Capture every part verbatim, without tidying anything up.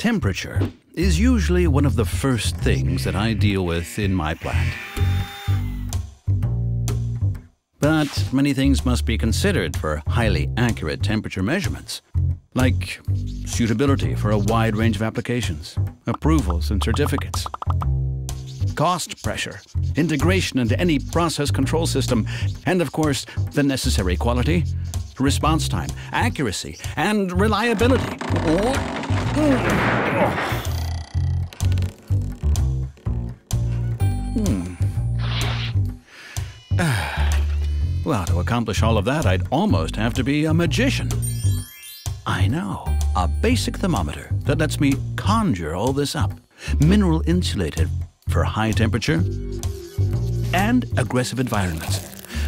Temperature is usually one of the first things that I deal with in my plant. But many things must be considered for highly accurate temperature measurements, like suitability for a wide range of applications, approvals and certificates, cost pressure, integration into any process control system, and of course, the necessary quality, response time, accuracy, and reliability. Hmm. Well, to accomplish all of that, I'd almost have to be a magician. I know, a basic thermometer that lets me conjure all this up. Mineral insulated for high temperature and aggressive environments.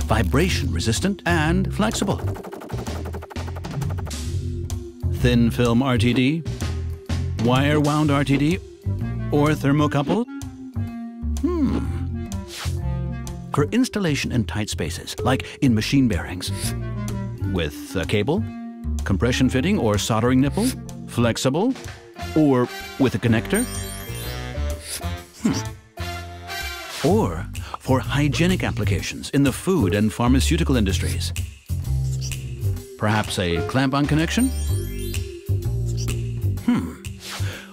Vibration resistant and flexible. Thin film R T D, wire wound R T D, or thermocouple. Hmm. For installation in tight spaces, like in machine bearings. With a cable, compression fitting or soldering nipple, flexible, or with a connector. Hmm. Or for hygienic applications in the food and pharmaceutical industries. Perhaps a clamp-on connection? Hmm.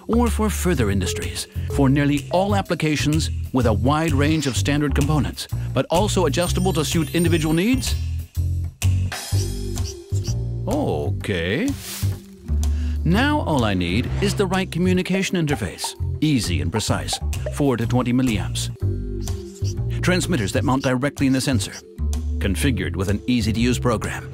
Or for further industries, for nearly all applications with a wide range of standard components, but also adjustable to suit individual needs? Okay. Now all I need is the right communication interface, easy and precise, four to twenty milliamps. Transmitters that mount directly in the sensor, configured with an easy-to-use program.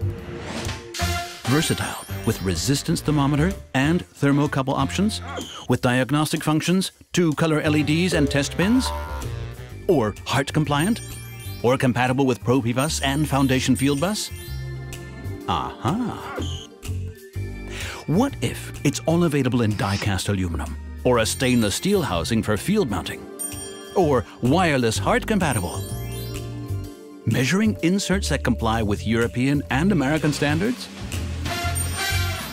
Versatile with resistance thermometer and thermocouple options, with diagnostic functions, two color L E Ds and test pins, or HART compliant, or compatible with ProfiBus and Foundation FieldBus. Aha! What if it's all available in die-cast aluminum, or a stainless steel housing for field mounting, or wireless HART compatible? Measuring inserts that comply with European and American standards?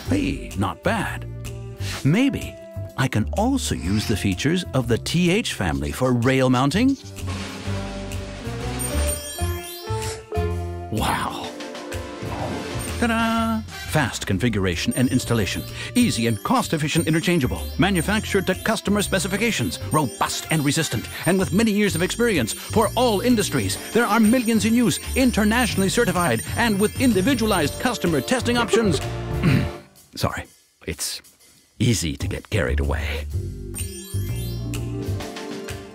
Hey, not bad. Maybe I can also use the features of the T H family for rail mounting? Wow! Ta-da! Fast configuration and installation. Easy and cost-efficient interchangeable. Manufactured to customer specifications. Robust and resistant. And with many years of experience for all industries. There are millions in use, internationally certified, and with individualized customer testing options. Sorry, it's easy to get carried away.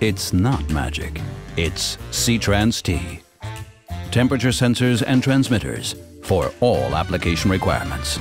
It's not magic. It's SITRANS T. Temperature sensors and transmitters. For all application requirements.